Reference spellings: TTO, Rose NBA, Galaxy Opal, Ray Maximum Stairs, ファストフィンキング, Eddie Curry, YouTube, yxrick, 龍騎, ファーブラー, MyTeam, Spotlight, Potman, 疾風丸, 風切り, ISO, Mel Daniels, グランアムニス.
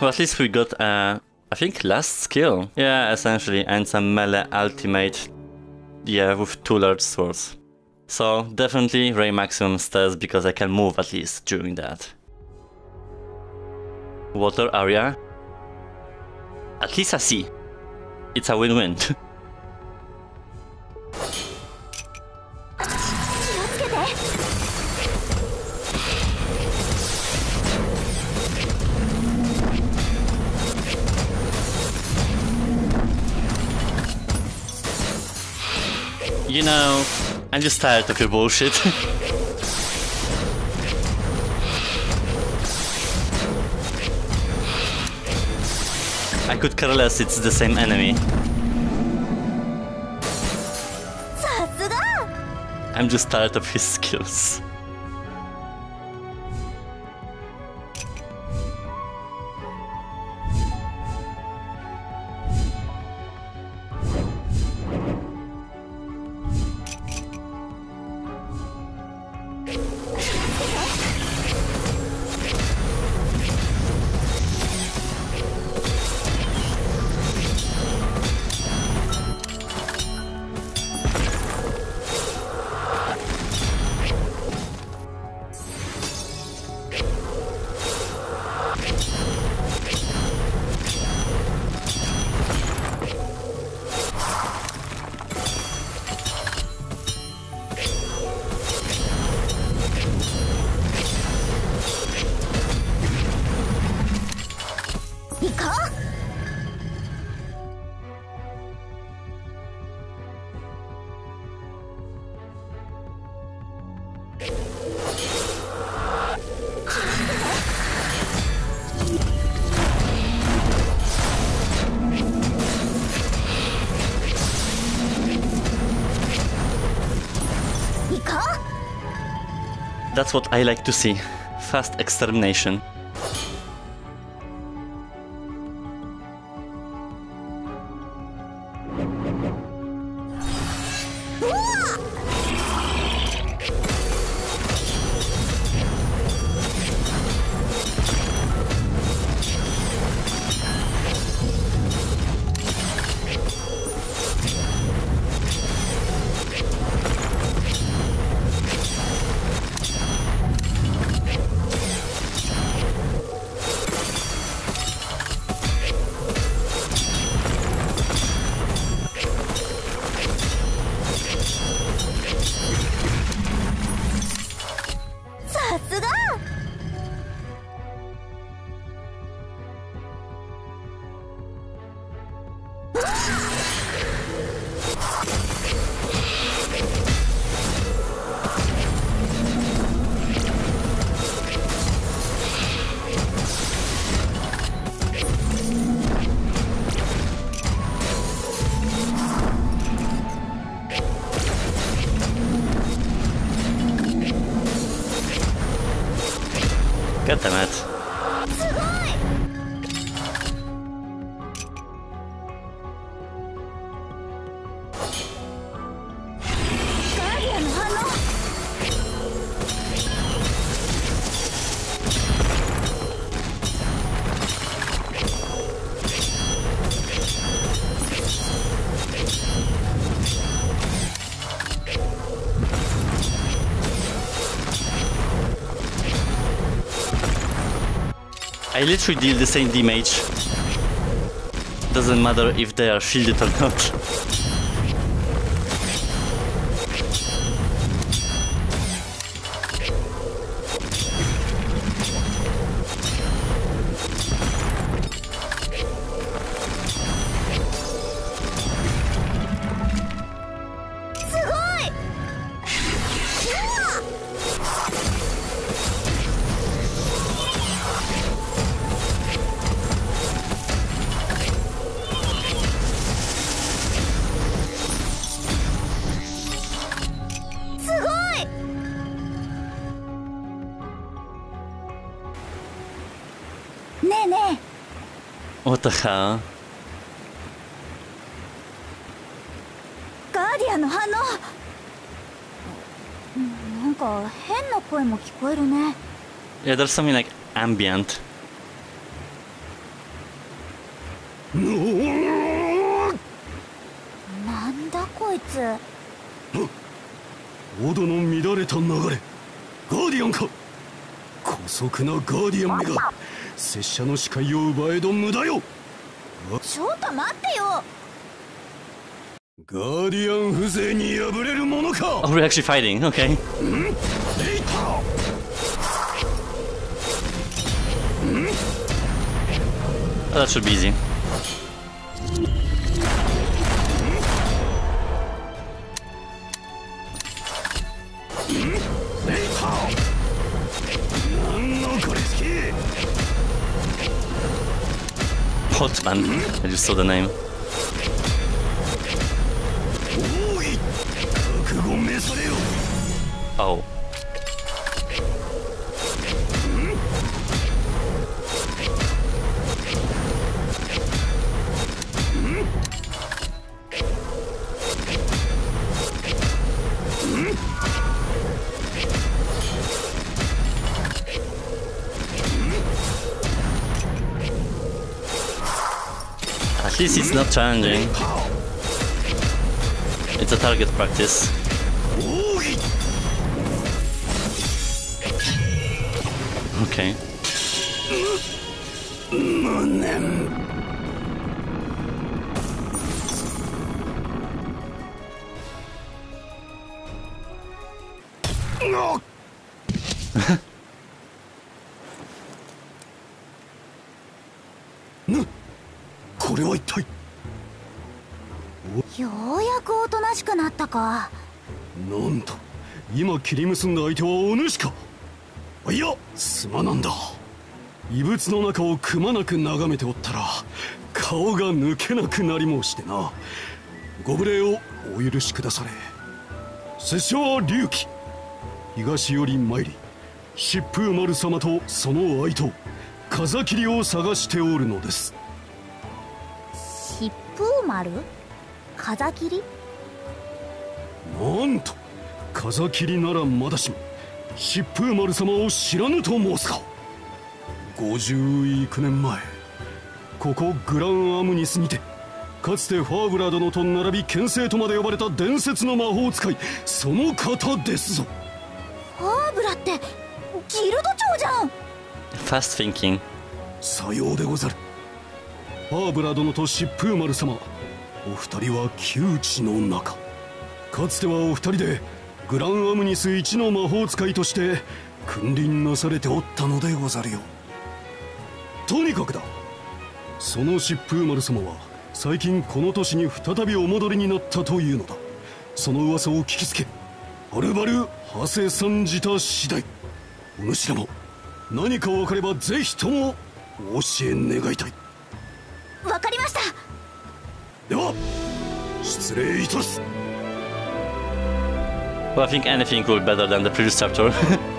Well, at least we got a, I think, last skill. Yeah, essentially, and some melee ultimate. Yeah, with two large swords. So definitely Ray Maximum Stairs, because I can move at least during that. Water area. At least I see. It's a win-win. You know, I'm just tired of your bullshit. I could care less, it's the same enemy. I'm just tired of his skills. That's what I like to see. Fast extermination. God damn it. I literally deal the same damage. Doesn't matter if they are shielded or not. What the hell? Yeah, there's something like ambient. なんだこいつ。オドの乱れた流れ、ガーディアンか。姑息なガーディアンめが拙者の視界を奪えど無駄よ。ちょっと待ってよ。ガーディアン風情に敗れるものか。Oh, we're actually fighting. Okay. Oh, that should be easy. Potman. I just saw the name. Oh. At least it's not challenging. It's a target practice. Okay.なんと今切り結んだ相手はお主か。いや、すまなんだ。異物の中をくまなく眺めておったら顔が抜けなくなり申してな。ご無礼をお許しくだされ。拙者は龍騎、東より参り疾風丸様とその相手風切りを探しておるのです。疾風丸、風切り。なんと風切りならまだしも疾風丸様を知らぬと申すか。50幾年前、ここグランアムニスにてかつてファーブラー殿と並び剣聖とまで呼ばれた伝説の魔法使い、その方ですぞ。ファーブラってギルド長じゃん。ファストフィンキング。さようでござる。ファーブラー殿と疾風丸様、お二人は窮地の中、かつてはお二人でグランアムニス一の魔法使いとして君臨なされておったのでござるよ。とにかくだ、その疾風丸様は最近この都市に再びお戻りになったというのだ。その噂を聞きつけ、はるばる長谷参じた次第。お主らも何か分かればぜひともお教え願いたい。わかりました。では失礼いたす。Well, I think anything will be better than the previous chapter.